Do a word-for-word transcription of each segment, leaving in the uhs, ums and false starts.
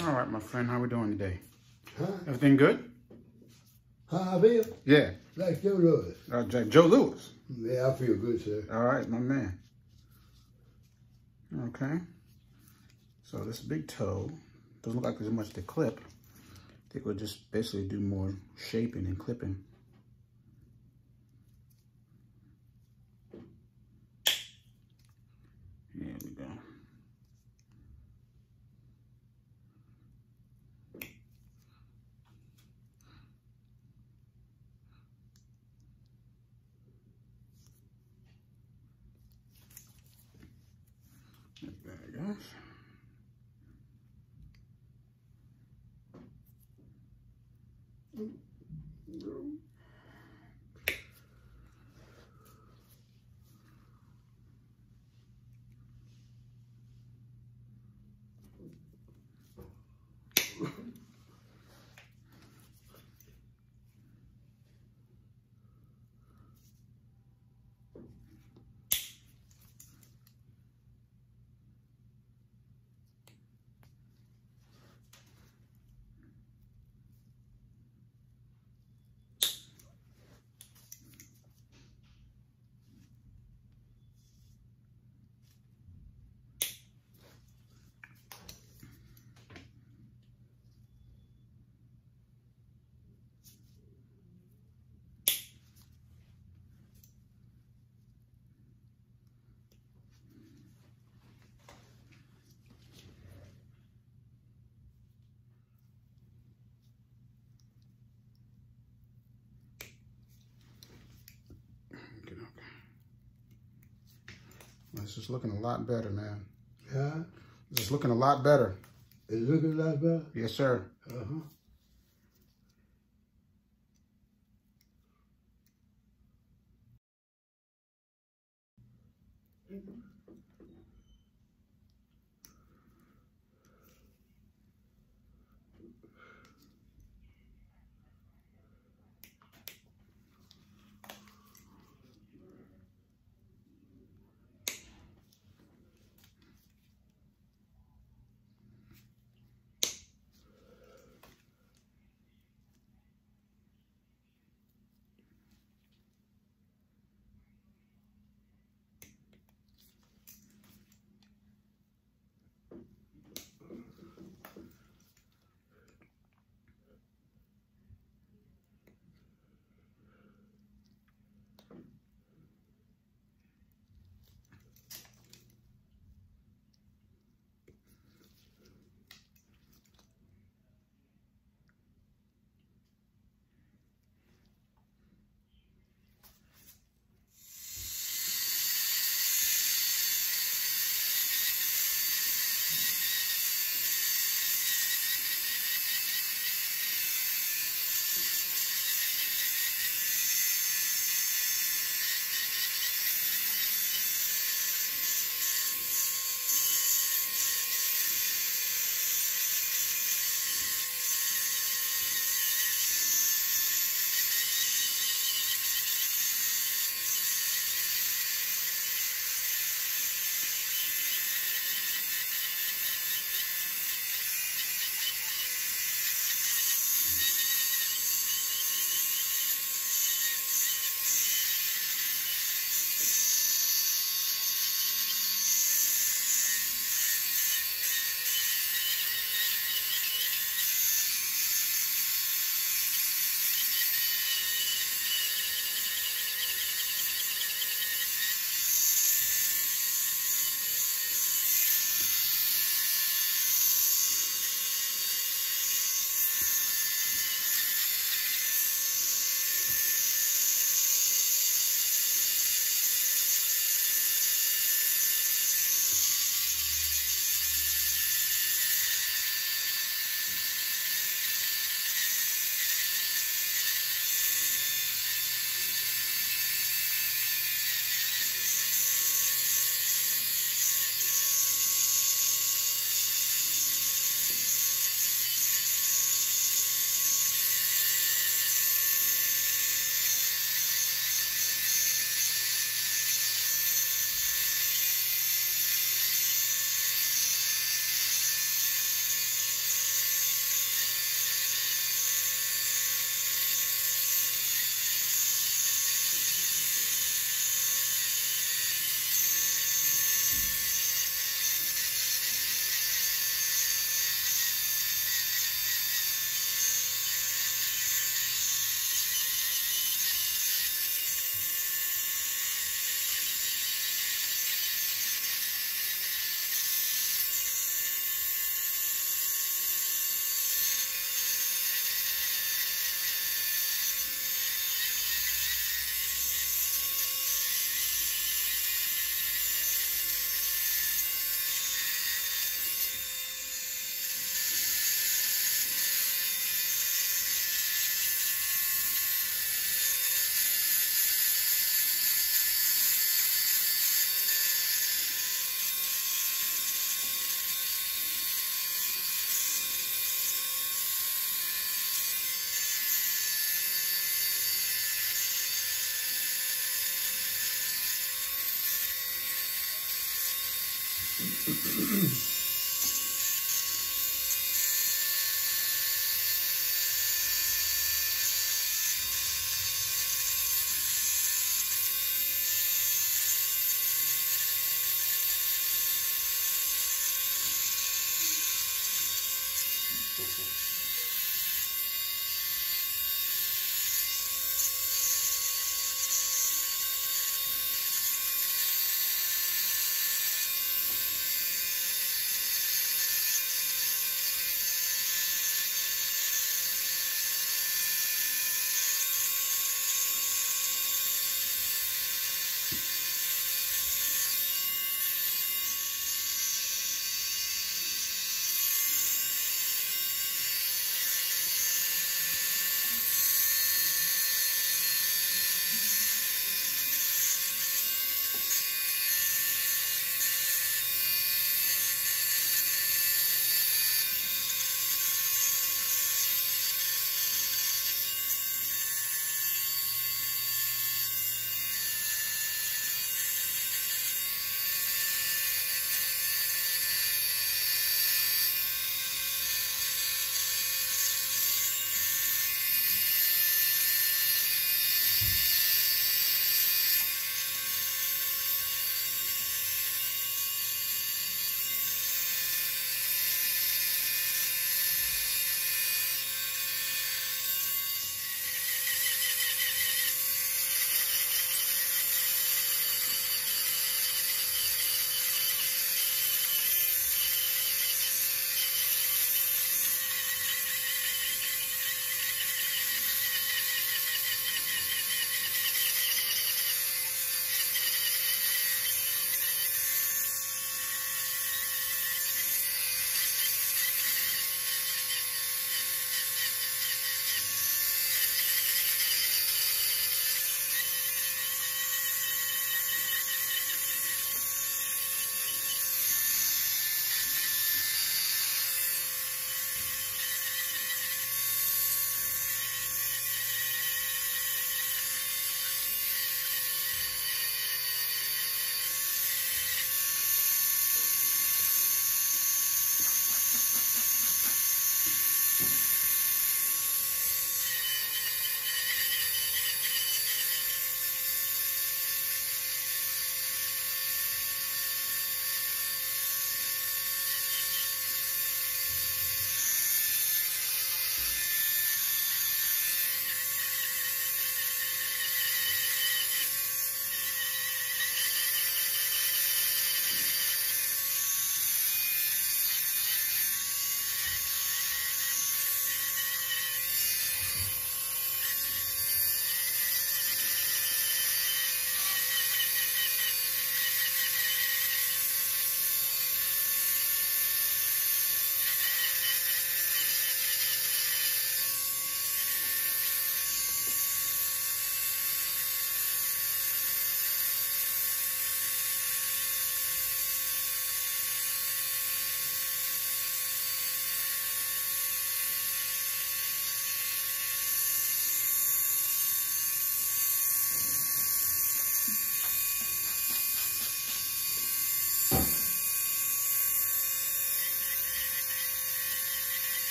All right, my friend, how we doing today? Huh? Everything good? How I feel? Yeah. Like Joe Louis. Uh, like Joe Louis? Yeah, I feel good, sir. All right, my man. Okay. So this big toe, doesn't look like there's much to clip. I think we'll just basically do more shaping and clipping. There we go. It's just looking a lot better, man. Yeah? It's just looking a lot better. Is it looking a lot better? Yes, sir. Uh-huh.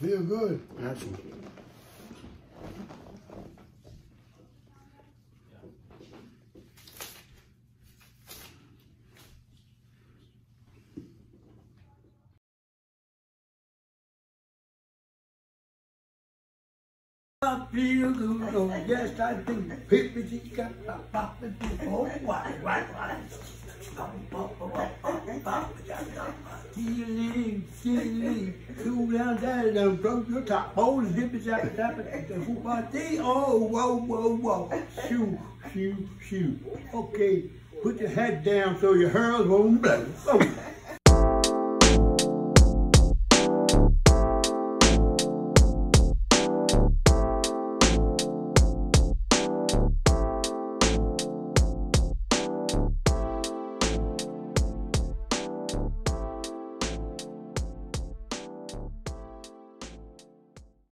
Feel good. Action. I feel good. Yes, I do. Feeling, feeling, cool down there and broke your top. Hold the hip is out, tap it, the whole body. Oh, whoa, whoa, whoa. Shoo, shoo, shoo. Okay, put your head down so your hurls won't blow. Oh.